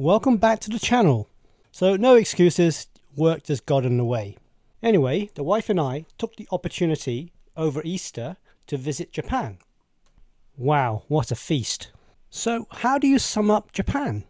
welcome back to the channel. So no excuses, work just got in the way. Anyway, the wife and I took the opportunity over Easter to visit Japan. Wow, what a feast. So how do you sum up Japan?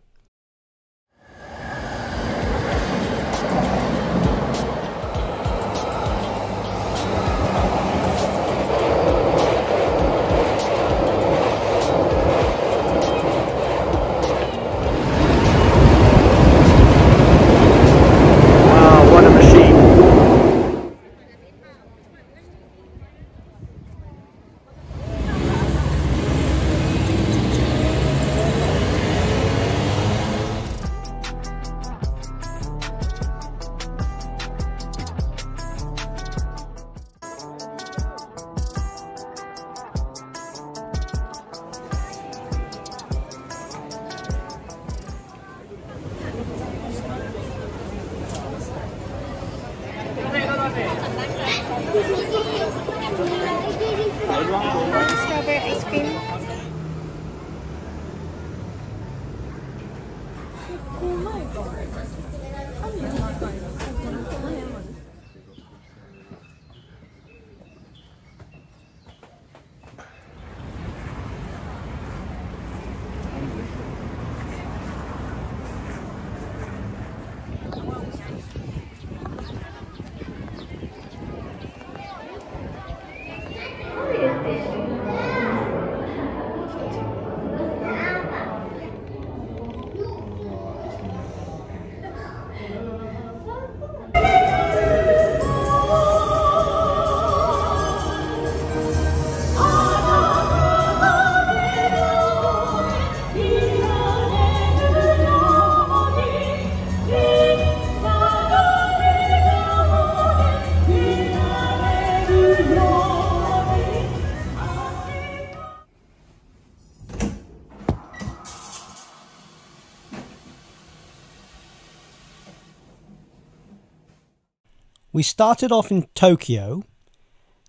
We started off in Tokyo,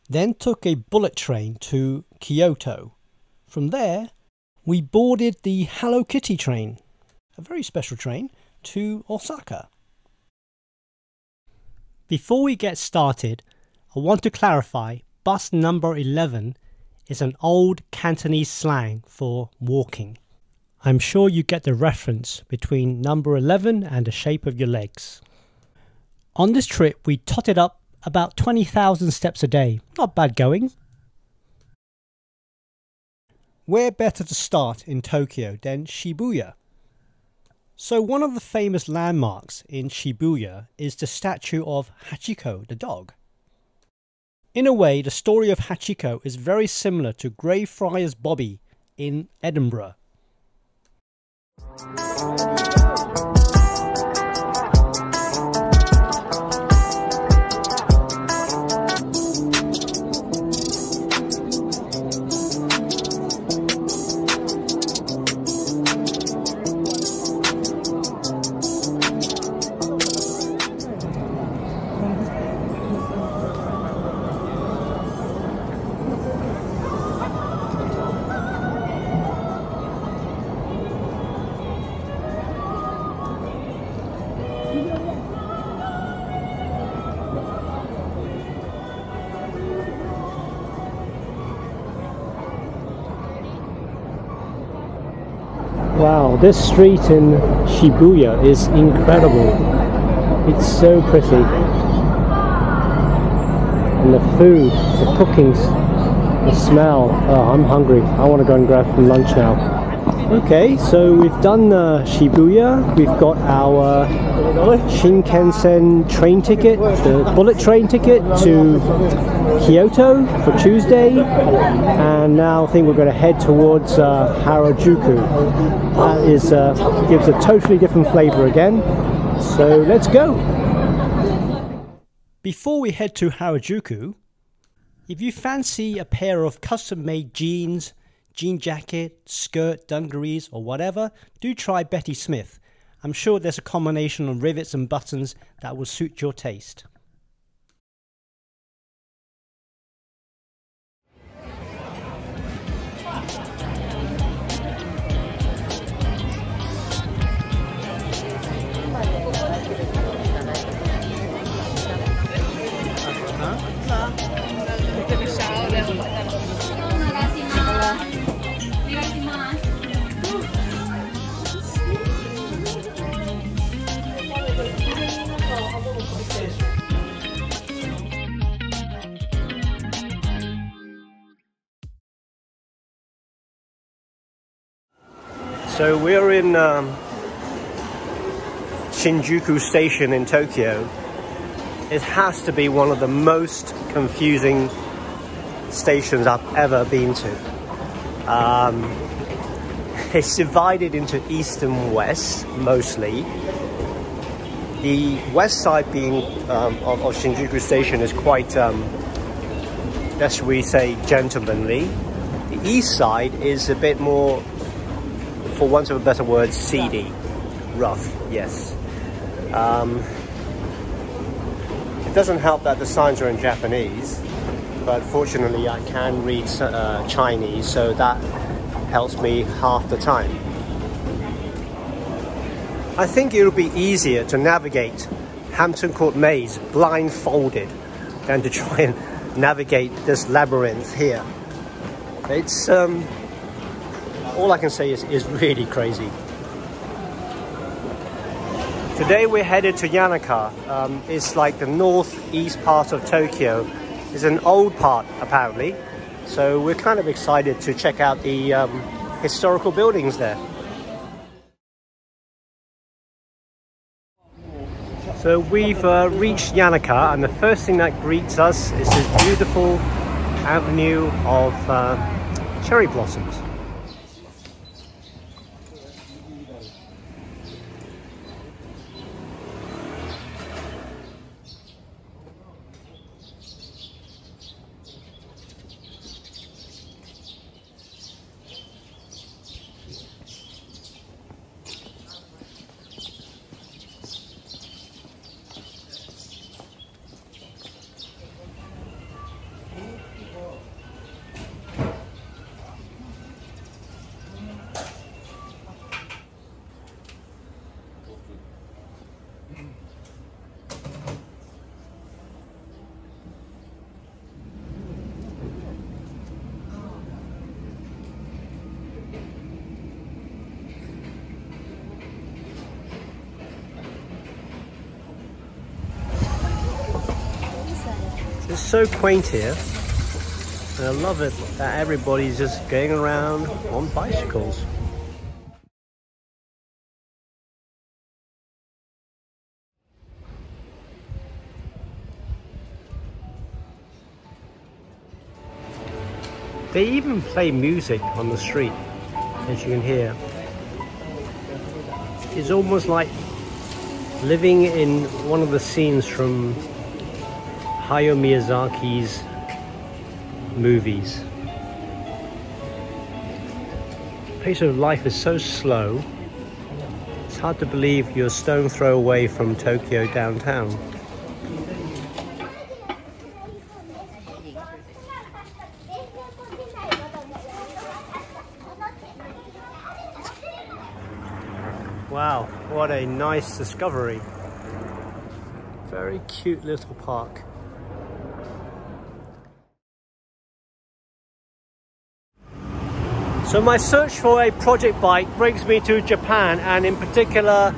then took a bullet train to Kyoto. From there, we boarded the Hello Kitty train, a very special train, to Osaka. Before we get started, I want to clarify bus number 11 is an old Cantonese slang for walking. I'm sure you get the reference between number 11 and the shape of your legs. On this trip, we totted up about 20,000 steps a day. Not bad going. Where better to start in Tokyo than Shibuya? So one of the famous landmarks in Shibuya is the statue of Hachiko, the dog. In a way, the story of Hachiko is very similar to Greyfriars Bobby in Edinburgh. Wow, this street in Shibuya is incredible. It's so pretty. And the food, the cookings, the smell. Oh, I'm hungry. I want to go and grab some lunch now. Okay, so we've done Shibuya. We've got our Shinkansen train ticket, the bullet train ticket to Kyoto for Tuesday, and now I think we're going to head towards Harajuku. That is, gives a totally different flavour again, so let's go! Before we head to Harajuku, if you fancy a pair of custom-made jeans, jean jacket, skirt, dungarees or whatever, do try Betty Smith. I'm sure there's a combination of rivets and buttons that will suit your taste. So we're in Shinjuku Station in Tokyo. It has to be one of the most confusing stations I've ever been to. It's divided into east and west, mostly. The west side being of Shinjuku Station is quite, let's we say, gentlemanly. The east side is a bit more, for want of a better word, seedy. Rough, yes. It doesn't help that the signs are in Japanese, but fortunately I can read Chinese, so that helps me half the time. I think it'll be easier to navigate Hampton Court Maze blindfolded than to try and navigate this labyrinth here. It's all I can say is really crazy. Today we're headed to Yanaka. It's like the northeast part of Tokyo. It's an old part, apparently. So we're kind of excited to check out the historical buildings there. So we've reached Yanaka, and the first thing that greets us is this beautiful avenue of cherry blossoms. It's so quaint here, and I love it that everybody's just going around on bicycles. They even play music on the street, as you can hear. It's almost like living in one of the scenes from Hayao Miyazaki's movies. The pace of life is so slow, it's hard to believe you're a stone throw away from Tokyo downtown. Wow, what a nice discovery. Very cute little park. So my search for a project bike brings me to Japan, and in particular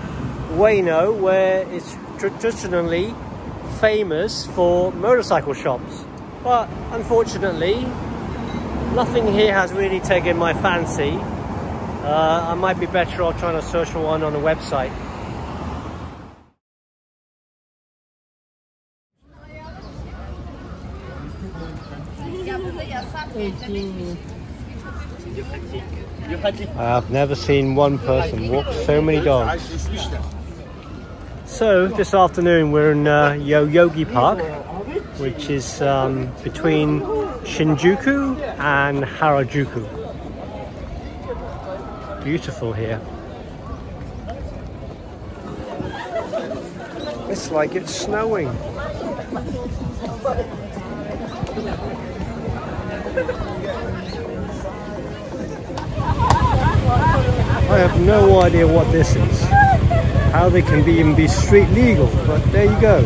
Ueno, where it's traditionally famous for motorcycle shops. But unfortunately, nothing here has really taken my fancy. I might be better off trying to search for one on the website. I've never seen one person walk so many dogs. So this afternoon we're in Yoyogi Park, which is between Shinjuku and Harajuku. Beautiful here. It's like it's snowing. I have no idea what this is, how they can even be street legal, but there you go.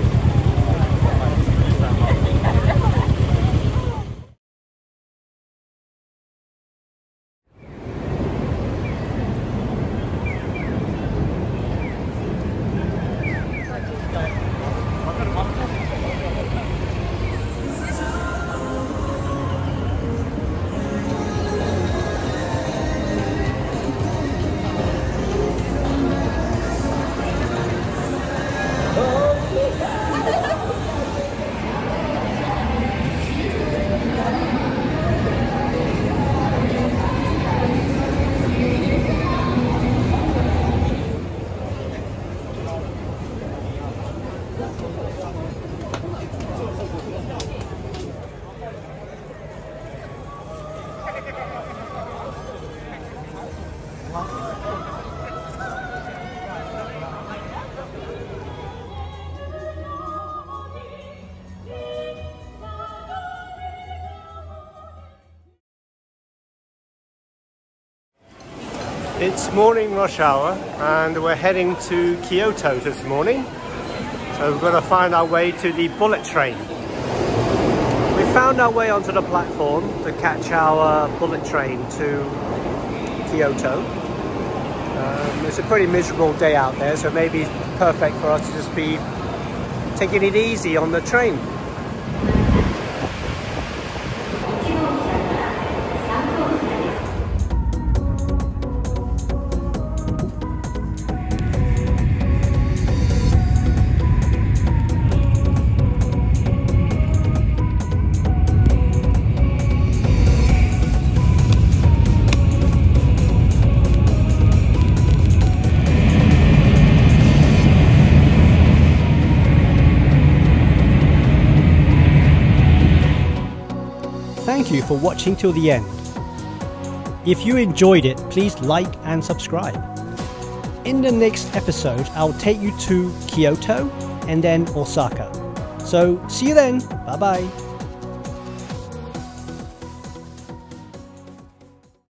It's morning rush hour and we're heading to Kyoto this morning. So we've got to find our way to the bullet train. We found our way onto the platform to catch our bullet train to Kyoto. It's a pretty miserable day out there, so maybe it's perfect for us to just be taking it easy on the train. Thank you for watching till the end. If you enjoyed it, please like and subscribe. In the next episode, I'll take you to Kyoto and then Osaka. So see you then. Bye bye.